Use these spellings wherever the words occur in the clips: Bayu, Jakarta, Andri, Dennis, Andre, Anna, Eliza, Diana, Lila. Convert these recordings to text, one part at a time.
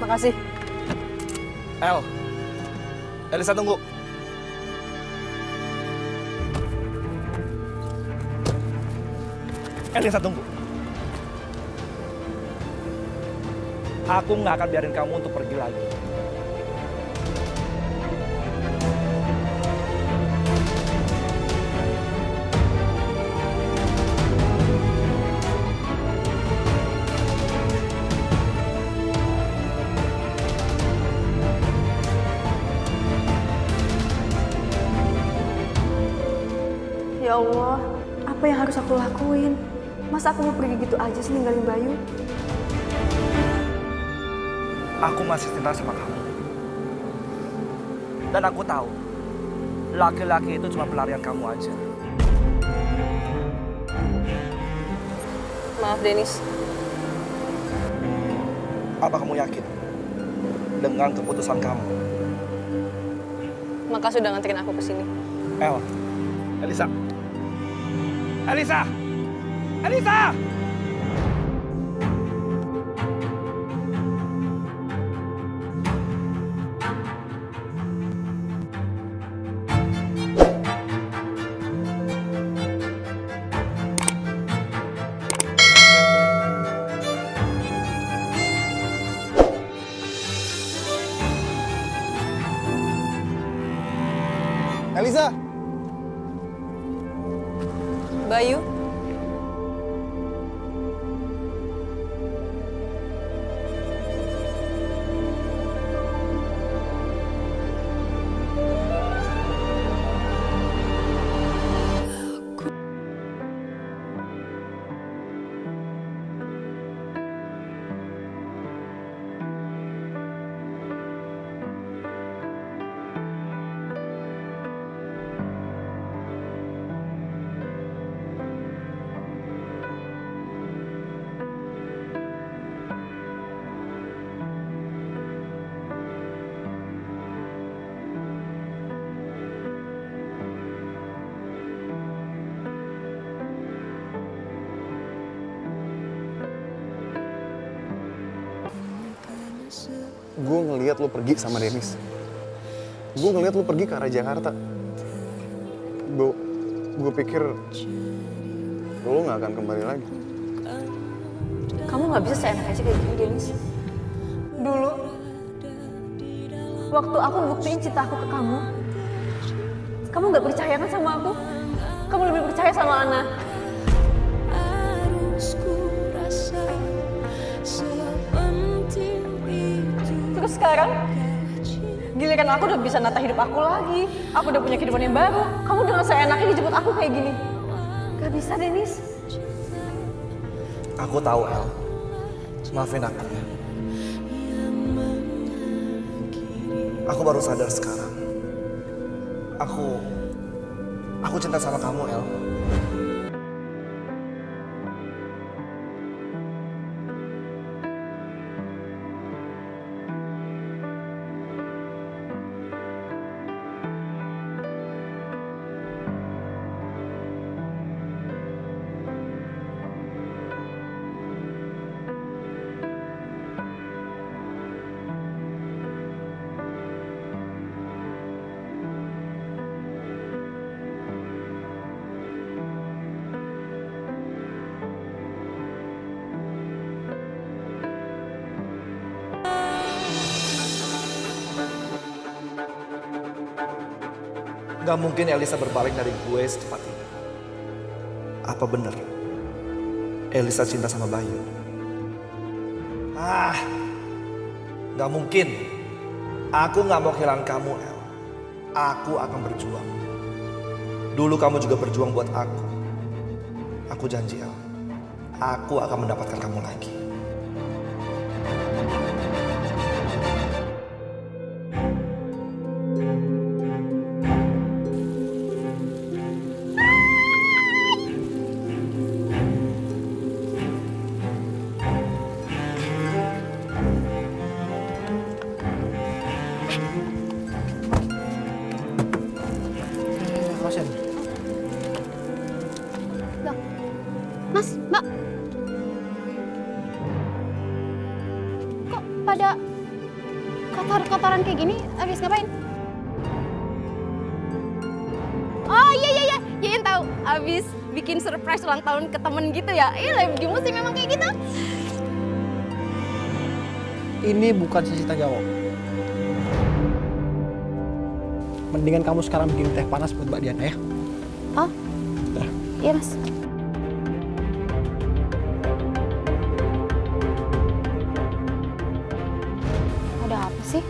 Makasih. Elisa tunggu. Aku nggak akan biarin kamu untuk pergi lagi. Ya Allah, apa yang harus aku lakuin? Masa aku mau pergi gitu aja sih ninggalin Bayu? Aku masih cinta sama kamu. Dan aku tahu, laki-laki itu cuma pelarian kamu aja. Maaf, Dennis. Apa kamu yakin dengan keputusan kamu? Makasih udah nganterin aku ke sini. Elisa! Elisa! Bayu? Gue ngeliat lo pergi sama Dennis. Gue ngeliat lo pergi ke arah Jakarta. Gue pikir lo gak akan kembali lagi. Kamu gak bisa seenak aja kayak gini, Dennis. Dulu, waktu aku buktiin cinta aku ke kamu, kamu gak percaya kan sama aku? Kamu lebih percaya sama Anna. Terus sekarang, giliran aku udah bisa nata hidup aku lagi. Aku udah punya kehidupan yang baru. Kamu dengan seenaknya dijemput aku kayak gini. Gak bisa, Dennis. Aku tahu, El. Maafin aku. Aku baru sadar sekarang. Aku cinta sama kamu, El. Gak mungkin Elisa berbalik dari gue secepat ini. Apa bener Elisa cinta sama Bayu? Gak mungkin. Aku gak mau kehilangan kamu, El. Aku akan berjuang. Dulu kamu juga berjuang buat aku. Aku janji, El. Aku akan mendapatkan kamu lagi. Mbak, kok pada kotor-kotoran kayak gini habis ngapain? Oh iya, Yain tahu habis bikin surprise ulang tahun ke temen gitu ya? Iya, lagi musim memang kayak gitu. Ini bukan sisi tanggung jawab. Mendingan kamu sekarang bikin teh panas buat Mbak Diana ya. Oh, nah. Iya mas. Ada apa sih?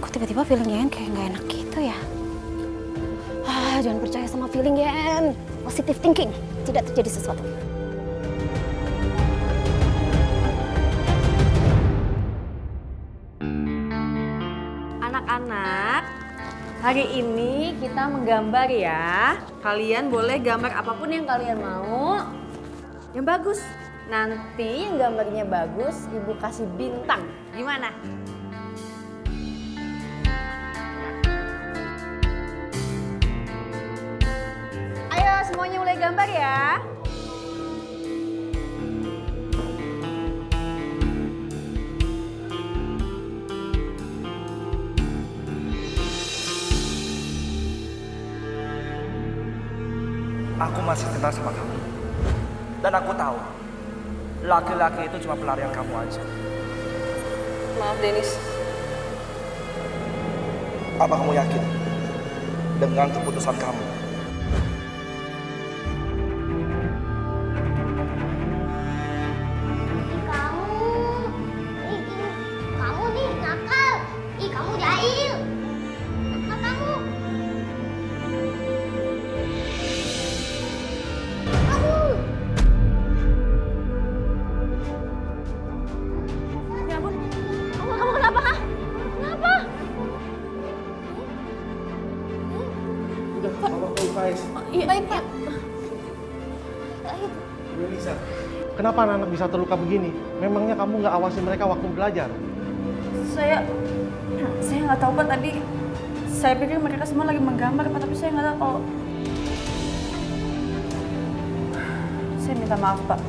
Kok tiba-tiba feeling Yain kayak nggak enak gitu ya? Ah, jangan percaya sama feeling Yain. Positive thinking, tidak terjadi sesuatu. Anak-anak, hari ini kita menggambar ya. Kalian boleh gambar apapun yang kalian mau. Yang bagus. Nanti yang gambarnya bagus, ibu kasih bintang. Gimana? Ayo semuanya mulai gambar ya. Aku masih cinta sama kamu. Dan aku tahu, laki-laki itu cuma pelarian kamu aja. Maaf, Dennis. Apa kamu yakin dengan keputusan kamu? Kamu nih nakal. Kamu jahil. Kenapa anak-anak bisa terluka begini? Memangnya kamu nggak awasi mereka waktu belajar? Saya nggak tahu Pak tadi. Saya pikir mereka semua lagi menggambar Pak, tapi saya nggak tahu kalau... Saya minta maaf Pak.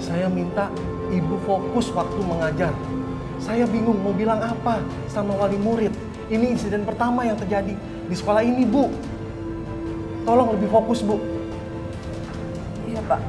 Saya minta ibu fokus waktu mengajar. Saya bingung mau bilang apa sama wali murid. Ini insiden pertama yang terjadi di sekolah ini Bu. Tolong lebih fokus Bu. Iya Pak.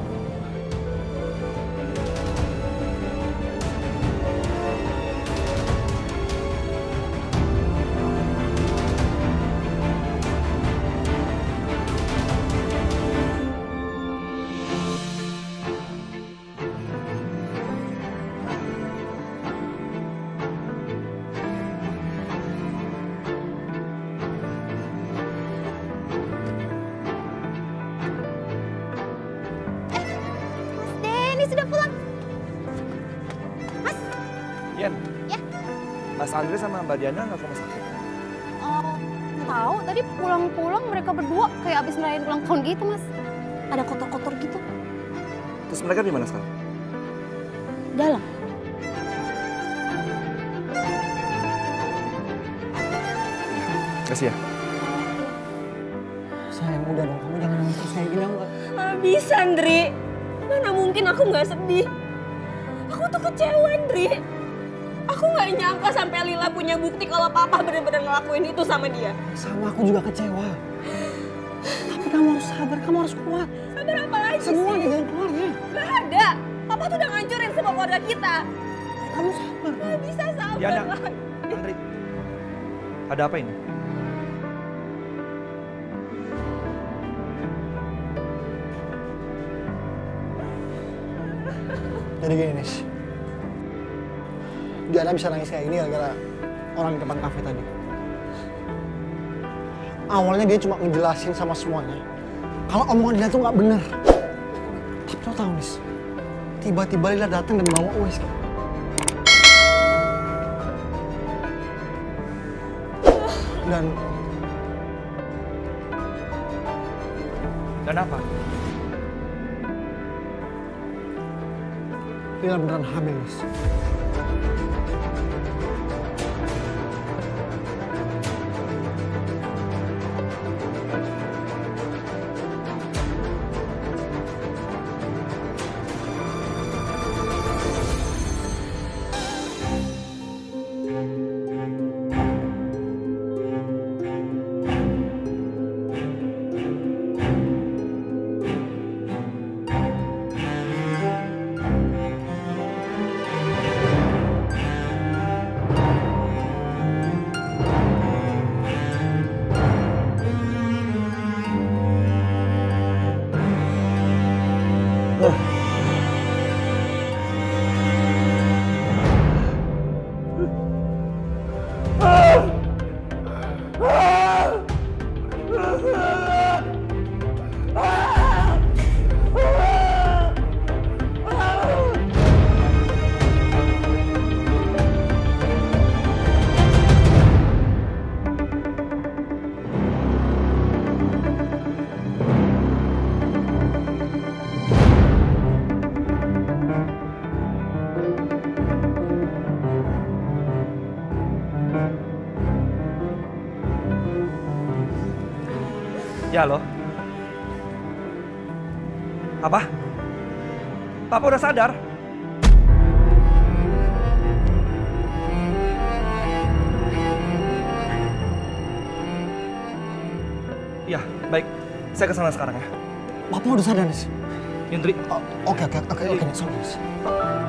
Mas Andre sama Mbak Diana nggak ke rumah sakit? Oh, tahu. Tadi pulang-pulang mereka berdua kayak abis merayain ulang tahun gitu, Mas. Ada kotor-kotor gitu. Terus mereka di mana sekarang? Dalam. Kasih ya. Sayang, udah dong. Kamu jangan nangis terus kayak gini, enggak? Bisa, Andri. Mana mungkin aku nggak sedih. Aku tuh kecewa, Andri. Aku nggak nyangka sampai Lila punya bukti kalau papa benar-benar ngelakuin itu sama dia. Sama, aku juga kecewa. Tapi kamu harus sabar, kamu harus kuat. Sabar apa lagi sih? Semua ada jalan keluarnya. Nggak ada. Papa tuh udah ngancurin semua keluarga kita. Kamu sabar. Nggak bisa sabar. Diana, Andri, ada apa ini? Jadi gini, Nis. Diana bisa nangis kayak gini gara-gara orang di depan kafe tadi. Awalnya dia cuma ngejelasin sama semuanya kalau omongan Lila tuh nggak bener. Tapi lo tau Nis, tiba-tiba Lila datang dan bawa USK. Dan apa? Lila beneran hamil Nis. kerja loh. Apa? Papa udah sadar? Ya, baik. Saya kesana sekarang ya. Papa udah sadar, Nes. Yandri. Oke, sorry, Nes.